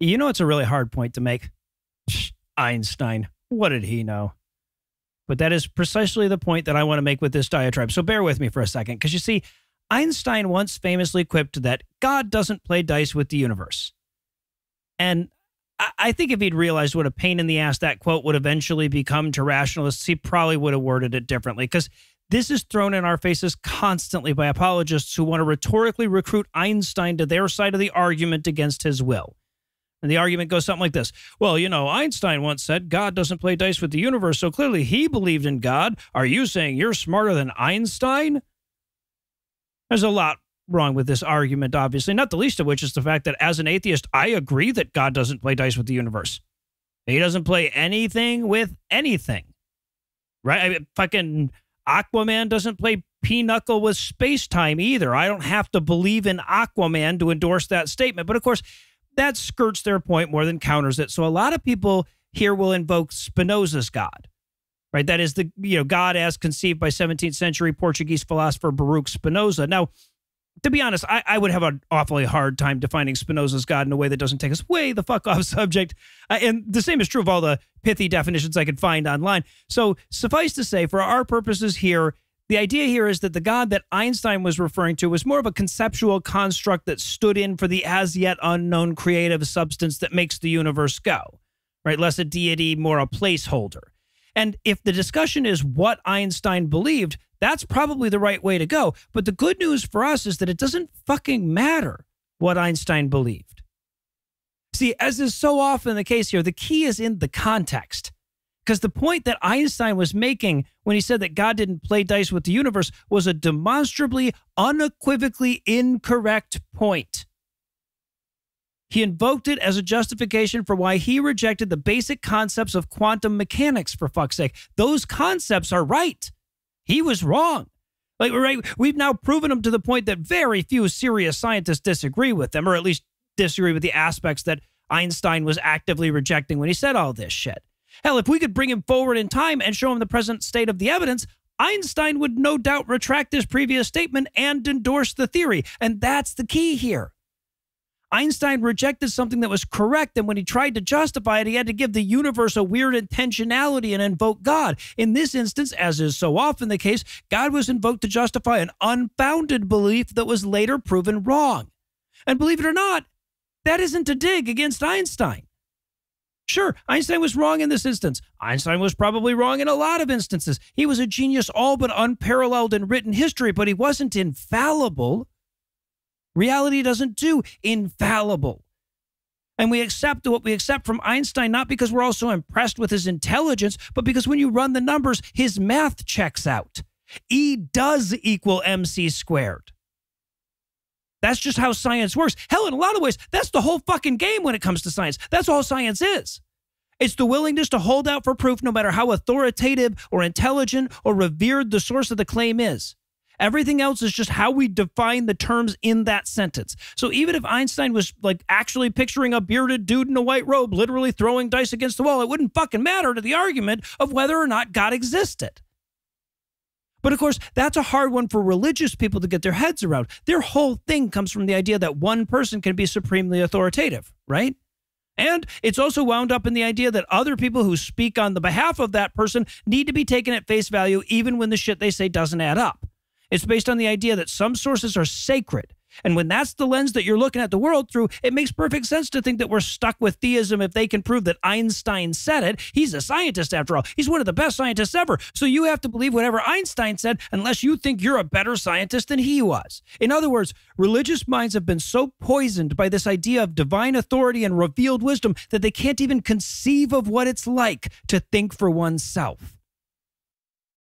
You know, it's a really hard point to make. Einstein, what did he know? But that is precisely the point that I want to make with this diatribe. So bear with me for a second, because you see, Einstein once famously quipped that God doesn't play dice with the universe. And I think if he'd realized what a pain in the ass that quote would eventually become to rationalists, he probably would have worded it differently, because this is thrown in our faces constantly by apologists who want to rhetorically recruit Einstein to their side of the argument against his will. And the argument goes something like this. Well, you know, Einstein once said God doesn't play dice with the universe, so clearly he believed in God. Are you saying you're smarter than Einstein? There's a lot wrong with this argument, obviously, not the least of which is the fact that as an atheist, I agree that God doesn't play dice with the universe. He doesn't play anything with anything, right? I mean, fucking Aquaman doesn't play pinochle with space-time either. I don't have to believe in Aquaman to endorse that statement. But of course, that skirts their point more than counters it. So a lot of people here will invoke Spinoza's God, right? That is the, you know, God as conceived by 17th century Portuguese philosopher Baruch Spinoza. Now, to be honest, I would have an awfully hard time defining Spinoza's God in a way that doesn't take us way the fuck off subject. And the same is true of all the pithy definitions I could find online. So suffice to say, for our purposes here, the idea here is that the God that Einstein was referring to was more of a conceptual construct that stood in for the as yet unknown creative substance that makes the universe go, right? Less a deity, more a placeholder. And if the discussion is what Einstein believed, that's probably the right way to go. But the good news for us is that it doesn't fucking matter what Einstein believed. See, as is so often the case here, the key is in the context. Because the point that Einstein was making when he said that God didn't play dice with the universe was a demonstrably, unequivocally incorrect point. He invoked it as a justification for why he rejected the basic concepts of quantum mechanics, for fuck's sake. Those concepts are right. He was wrong. Like, right, we've now proven him to the point that very few serious scientists disagree with them, or at least disagree with the aspects that Einstein was actively rejecting when he said all this shit. Hell, if we could bring him forward in time and show him the present state of the evidence, Einstein would no doubt retract his previous statement and endorse the theory. And that's the key here. Einstein rejected something that was correct, and when he tried to justify it, he had to give the universe a weird intentionality and invoke God. In this instance, as is so often the case, God was invoked to justify an unfounded belief that was later proven wrong. And believe it or not, that isn't a dig against Einstein. Sure, Einstein was wrong in this instance. Einstein was probably wrong in a lot of instances. He was a genius all but unparalleled in written history, but he wasn't infallible. Reality doesn't do infallible. And we accept what we accept from Einstein, not because we're also impressed with his intelligence, but because when you run the numbers, his math checks out. E does equal MC squared. That's just how science works. Hell, in a lot of ways, that's the whole fucking game when it comes to science. That's all science is. It's the willingness to hold out for proof, no matter how authoritative or intelligent or revered the source of the claim is. Everything else is just how we define the terms in that sentence. So even if Einstein was like actually picturing a bearded dude in a white robe literally throwing dice against the wall, it wouldn't fucking matter to the argument of whether or not God existed. But of course, that's a hard one for religious people to get their heads around. Their whole thing comes from the idea that one person can be supremely authoritative, right? And it's also wound up in the idea that other people who speak on the behalf of that person need to be taken at face value even when the shit they say doesn't add up. It's based on the idea that some sources are sacred. And when that's the lens that you're looking at the world through, it makes perfect sense to think that we're stuck with theism if they can prove that Einstein said it. He's a scientist, after all. He's one of the best scientists ever. So you have to believe whatever Einstein said unless you think you're a better scientist than he was. In other words, religious minds have been so poisoned by this idea of divine authority and revealed wisdom that they can't even conceive of what it's like to think for oneself.